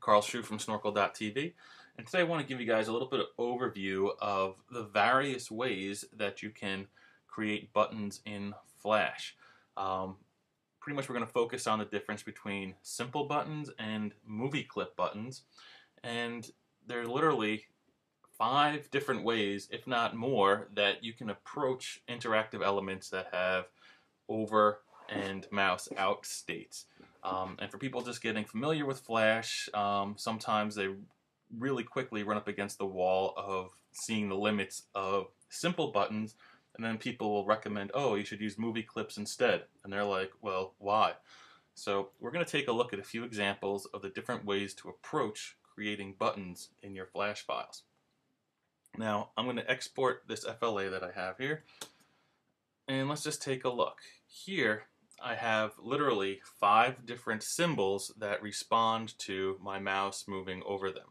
Carl Schuh from snorkel.tv, and today I want to give you guys a little bit of overview of the various ways that you can create buttons in Flash. Pretty much we're going to focus on the difference between simple buttons and movie clip buttons, and there are literally 5 different ways, if not more, that you can approach interactive elements that have over and mouse out states. And for people just getting familiar with Flash, sometimes they really quickly run up against the wall of seeing the limits of simple buttons, and then people will recommend, oh, you should use movie clips instead, and they're like, well, why? So we're going to take a look at a few examples of the different ways to approach creating buttons in your Flash files. Now I'm going to export this FLA that I have here, and let's just take a look. Here I have literally 5 different symbols that respond to my mouse moving over them.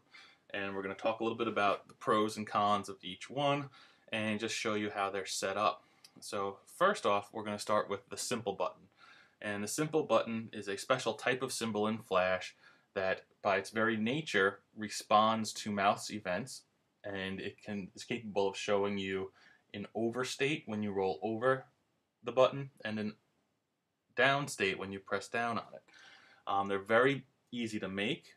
And we're going to talk a little bit about the pros and cons of each one and just show you how they're set up. So first off, we're going to start with the simple button. And the simple button is a special type of symbol in Flash that by its very nature responds to mouse events, and is capable of showing you an over state when you roll over the button and an down state when you press down on it. They're very easy to make,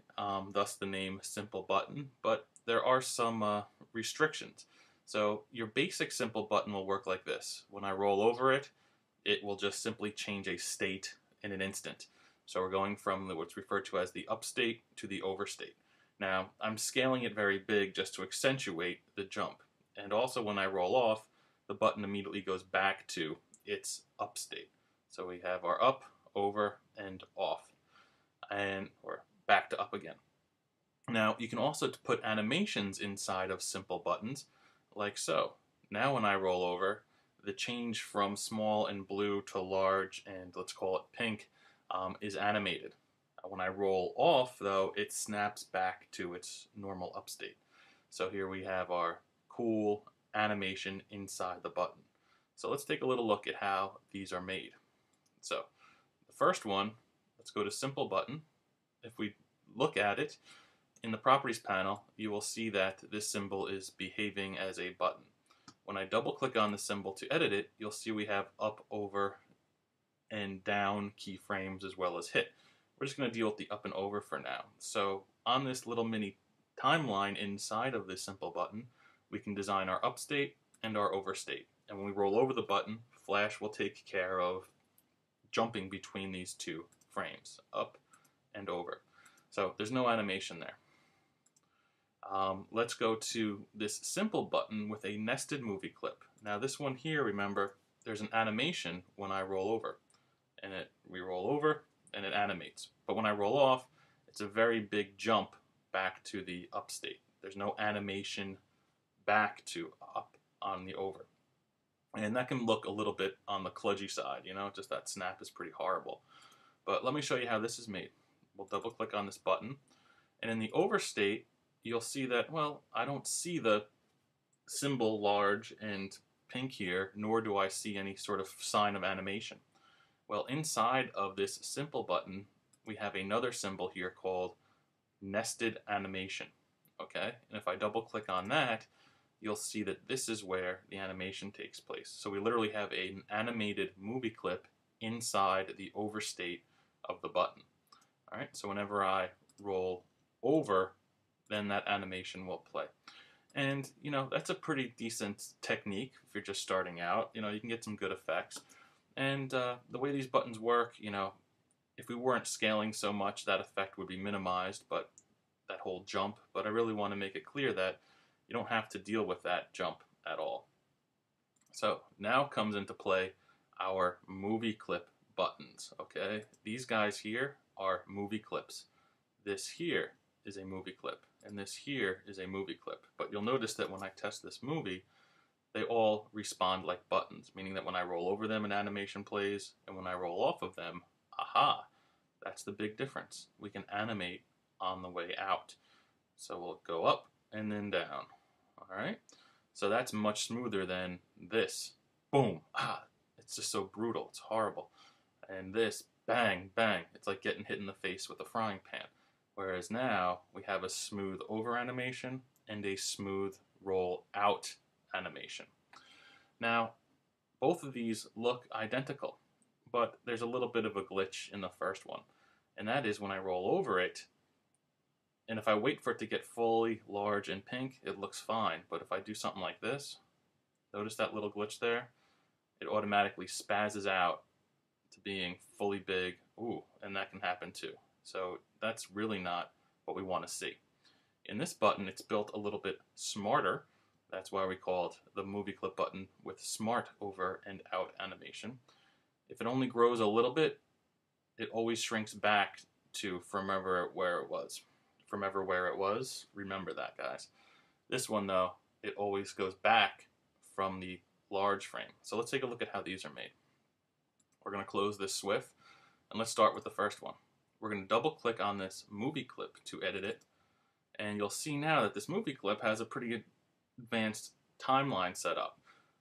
thus the name simple button, but there are some restrictions. So your basic simple button will work like this. When I roll over it, it will just simply change a state in an instant. So we're going from what's referred to as the up state to the over state. Now I'm scaling it very big just to accentuate the jump, and also when I roll off, the button immediately goes back to its up state. So we have our up, over, and off, and or back to up again. Now you can also put animations inside of simple buttons, like so. Now when I roll over, the change from small and blue to large and let's call it pink is animated. When I roll off though, it snaps back to its normal up state. So here we have our cool animation inside the button. So let's take a little look at how these are made. So the first one, let's go to simple button. If we look at it in the properties panel, you will see that this symbol is behaving as a button. When I double click on the symbol to edit it, you'll see we have up, over, and down keyframes as well as hit. We're just going to deal with the up and over for now. So on this little mini timeline inside of this simple button, we can design our up state and our over state. And when we roll over the button, Flash will take care of jumping between these two frames, up and over. So there's no animation there. Let's go to this simple button with a nested movie clip. Now this one here, remember, there's an animation when I roll over, and we roll over and it animates. But when I roll off, it's a very big jump back to the up state. There's no animation back to up on the over. And that can look a little bit on the kludgy side, you know, just that snap is pretty horrible. But let me show you how this is made. We'll double click on this button, and in the over state, you'll see that, well, I don't see the symbol large and pink here, nor do I see any sort of sign of animation. Well, inside of this simple button, we have another symbol here called nested animation, okay? And if I double click on that, you'll see that this is where the animation takes place. So we literally have an animated movie clip inside the over state of the button. All right, so whenever I roll over, then that animation will play. And, you know, that's a pretty decent technique if you're just starting out. You know, you can get some good effects. And the way these buttons work, you know, if we weren't scaling so much, that effect would be minimized, but that whole jump. But I really want to make it clear that you don't have to deal with that jump at all. So now comes into play our movie clip buttons, okay? These guys here are movie clips. This here is a movie clip, and this here is a movie clip. But you'll notice that when I test this movie, they all respond like buttons, meaning that when I roll over them, an animation plays, and when I roll off of them, aha, that's the big difference. We can animate on the way out. So we'll go up and then down. All right, so that's much smoother than this. Boom, ah, it's just so brutal, it's horrible. And this, bang, bang, it's like getting hit in the face with a frying pan. Whereas now we have a smooth over animation and a smooth roll out animation. Now, both of these look identical, but there's a little bit of a glitch in the first one. And that is when I roll over it, and if I wait for it to get fully large and pink, it looks fine. But if I do something like this, notice that little glitch there? It automatically spazzes out to being fully big. Ooh, and that can happen too. So that's really not what we want to see. In this button, it's built a little bit smarter. That's why we called the movie clip button with smart over and out animation. If it only grows a little bit, it always shrinks back to from ever where it was. From ever where it was, remember that, guys. This one though, it always goes back from the large frame. So let's take a look at how these are made. We're going to close this Swift, and let's start with the first one. We're going to double click on this movie clip to edit it, and you'll see now that this movie clip has a pretty advanced timeline set up.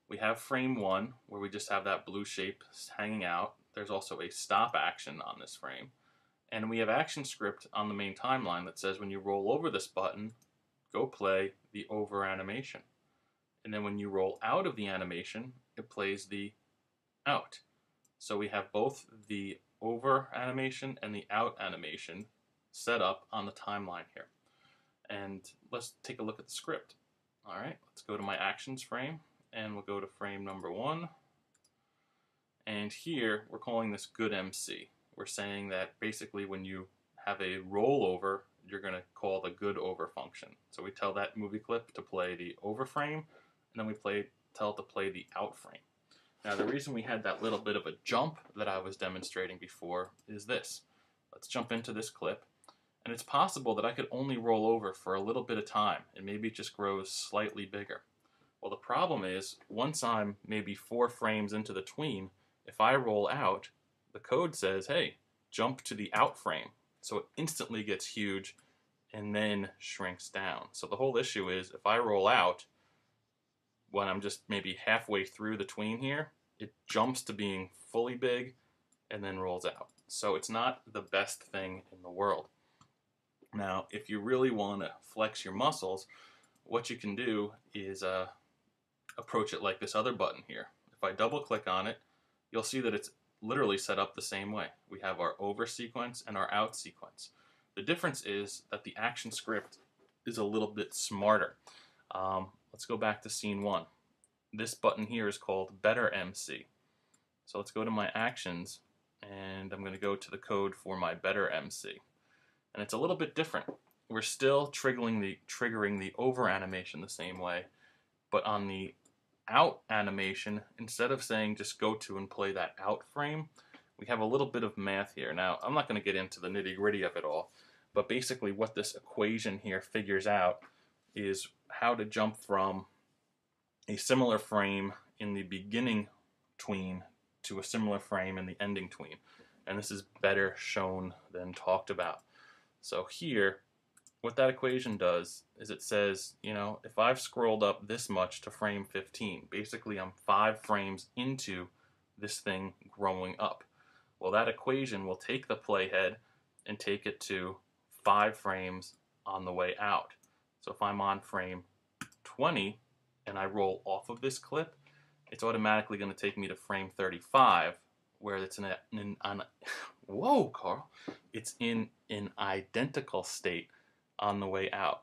We have frame 1 where we just have that blue shape hanging out. There's also a stop action on this frame, and we have ActionScript on the main timeline that says when you roll over this button, go play the over animation, and then when you roll out of the animation, it plays the out. So we have both the over animation and the out animation set up on the timeline here. And let's take a look at the script. Alright, let's go to my actions frame, and we'll go to frame number 1. And here we're calling this good MC. We're saying that basically when you have a rollover, you're going to call the good over function. So we tell that movie clip to play the over frame, and then we tell it to play the out frame. Now the reason we had that little bit of a jump that I was demonstrating before is this. Let's jump into this clip, and it's possible that I could only roll over for a little bit of time, and maybe it just grows slightly bigger. Well, the problem is, once I'm maybe 4 frames into the tween, if I roll out, the code says, hey, jump to the out frame. So it instantly gets huge and then shrinks down. So the whole issue is, if I roll out, when I'm just maybe halfway through the tween here, it jumps to being fully big and then rolls out. So it's not the best thing in the world. Now, if you really want to flex your muscles, what you can do is approach it like this other button here. If I double click on it, you'll see that it's literally set up the same way. We have our over sequence and our out sequence. The difference is that the action script is a little bit smarter. Let's go back to scene 1. This button here is called Better MC. So let's go to my actions, and I'm going to go to the code for my Better MC. And it's a little bit different. We're still triggering the over animation the same way, but on the out animation, instead of saying just go to and play that out frame, we have a little bit of math here. Now, I'm not going to get into the nitty-gritty of it all, but basically what this equation here figures out is how to jump from a similar frame in the beginning tween to a similar frame in the ending tween. And this is better shown than talked about. So here, what that equation does is it says, you know, if I've scrolled up this much to frame 15, basically I'm 5 frames into this thing growing up. Well, that equation will take the playhead and take it to 5 frames on the way out. So if I'm on frame 20 and I roll off of this clip, it's automatically going to take me to frame 35, where it's in an identical state on the way out.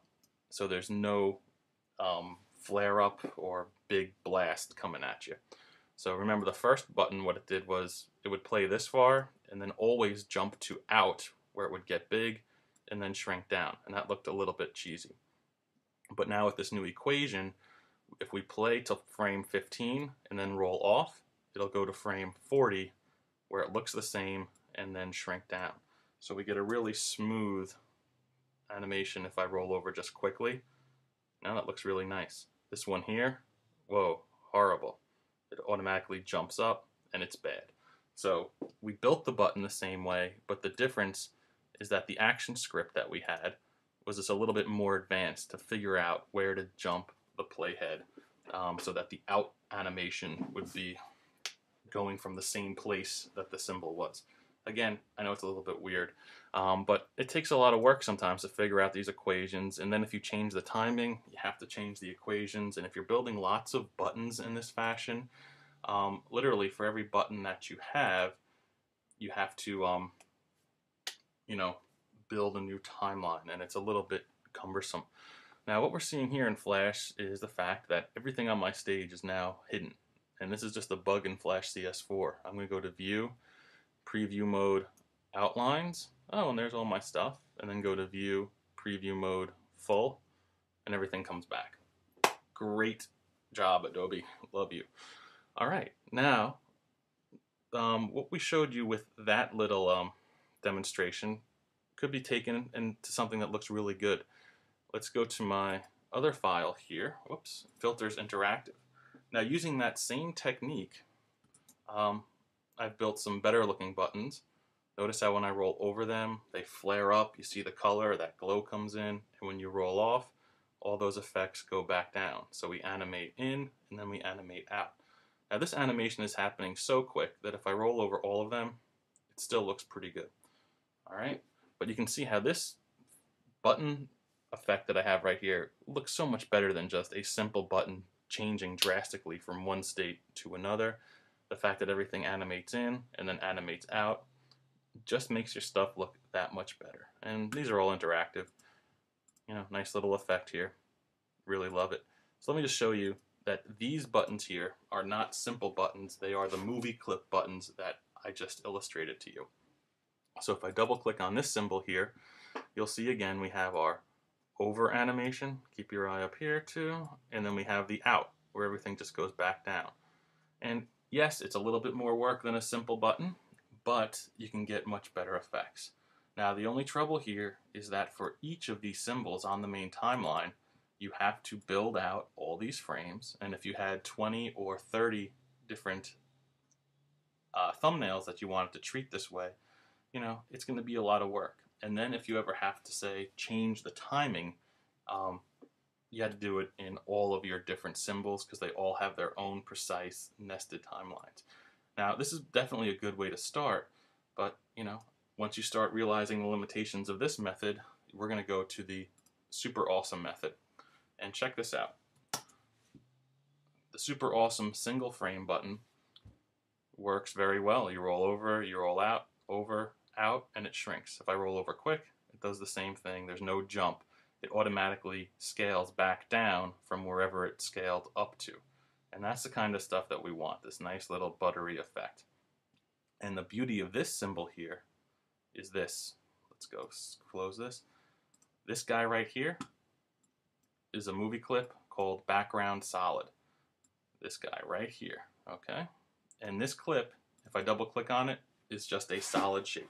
So there's no flare up or big blast coming at you. So remember the first button, what it did was it would play this far and then always jump to out where it would get big and then shrink down. And that looked a little bit cheesy. But now with this new equation, if we play till frame 15 and then roll off, it'll go to frame 40 where it looks the same and then shrink down. So we get a really smooth animation if I roll over just quickly. Now that looks really nice. This one here, whoa, horrible. It automatically jumps up and it's bad. So we built the button the same way, but the difference is that the action script that we had was just a little bit more advanced to figure out where to jump the playhead so that the out animation would be going from the same place that the symbol was. Again, I know it's a little bit weird, but it takes a lot of work sometimes to figure out these equations. And then if you change the timing, you have to change the equations. And if you're building lots of buttons in this fashion, literally for every button that you have to, you know, build a new timeline, and it's a little bit cumbersome. Now, what we're seeing here in Flash is the fact that everything on my stage is now hidden. And this is just a bug in Flash CS4. I'm going to go to View, Preview Mode, Outlines. Oh, and there's all my stuff. And then go to View, Preview Mode, Full, and everything comes back. Great job, Adobe. Love you. All right, now, what we showed you with that little demonstration could be taken into something that looks really good. Let's go to my other file here. Whoops, Filters Interactive. Now, using that same technique, I've built some better looking buttons. Notice how when I roll over them, they flare up. You see the color, that glow comes in, and when you roll off, all those effects go back down. So we animate in, and then we animate out. Now, this animation is happening so quick that if I roll over all of them, it still looks pretty good. All right, but you can see how this button effect that I have right here looks so much better than just a simple button changing drastically from one state to another. The fact that everything animates in and then animates out just makes your stuff look that much better. And these are all interactive. You know, nice little effect here. Really love it. So let me just show you that these buttons here are not simple buttons. They are the movie clip buttons that I just illustrated to you. So if I double click on this symbol here, you'll see again we have our over animation, keep your eye up here too, and then we have the out, where everything just goes back down. And yes, it's a little bit more work than a simple button, but you can get much better effects. Now, the only trouble here is that for each of these symbols on the main timeline, you have to build out all these frames, and if you had 20 or 30 different thumbnails that you wanted to treat this way, you know, it's going to be a lot of work. And then if you ever have to, say, change the timing, you had to do it in all of your different symbols because they all have their own precise nested timelines. Now, this is definitely a good way to start, but, you know, once you start realizing the limitations of this method, we're going to go to the super awesome method. And check this out. The super awesome single frame button works very well. You roll over, you roll out, over, out, and it shrinks. If I roll over quick, it does the same thing. There's no jump. It automatically scales back down from wherever it scaled up to. And that's the kind of stuff that we want, this nice little buttery effect. And the beauty of this symbol here is this. Let's go close this. This guy right here is a movie clip called Background Solid. This guy right here, okay? And this clip, if I double click on it, is just a solid shape.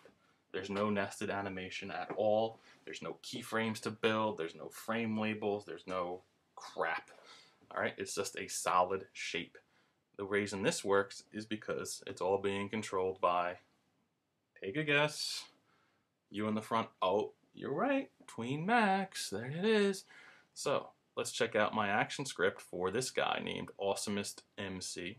There's no nested animation at all. There's no keyframes to build. There's no frame labels. There's no crap. All right, it's just a solid shape. The reason this works is because it's all being controlled by, take a guess, you in the front. Oh, you're right, TweenMax, there it is. So let's check out my action script for this guy named Awesomest MC.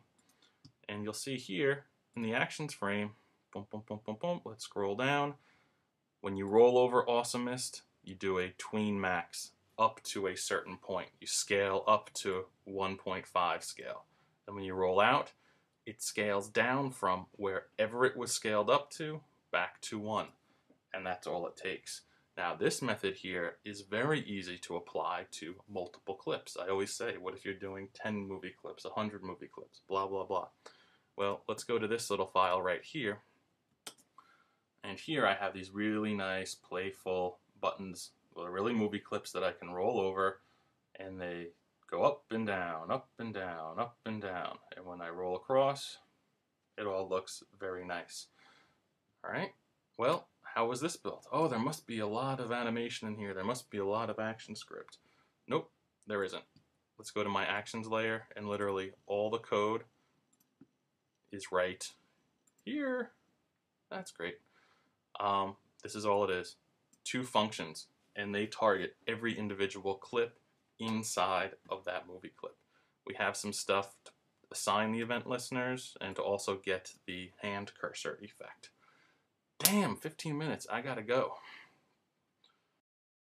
And you'll see here in the actions frame, boom, boom, boom, boom, boom. Let's scroll down. When you roll over Awesomest, you do a TweenMax up to a certain point. You scale up to 1.5 scale. And when you roll out, it scales down from wherever it was scaled up to back to 1. And that's all it takes. Now, this method here is very easy to apply to multiple clips. I always say, what if you're doing 10 movie clips, 100 movie clips, blah, blah, blah. Well, let's go to this little file right here. And here I have these really nice, playful buttons. Well, they're really movie clips that I can roll over, and they go up and down, up and down, up and down. And when I roll across, it all looks very nice. All right, well, how was this built? Oh, there must be a lot of animation in here. There must be a lot of action script. Nope, there isn't. Let's go to my actions layer, and literally all the code is right here. That's great. This is all it is. 2 functions, and they target every individual clip inside of that movie clip. We have some stuff to assign the event listeners and to also get the hand cursor effect. Damn, 15 minutes, I gotta go.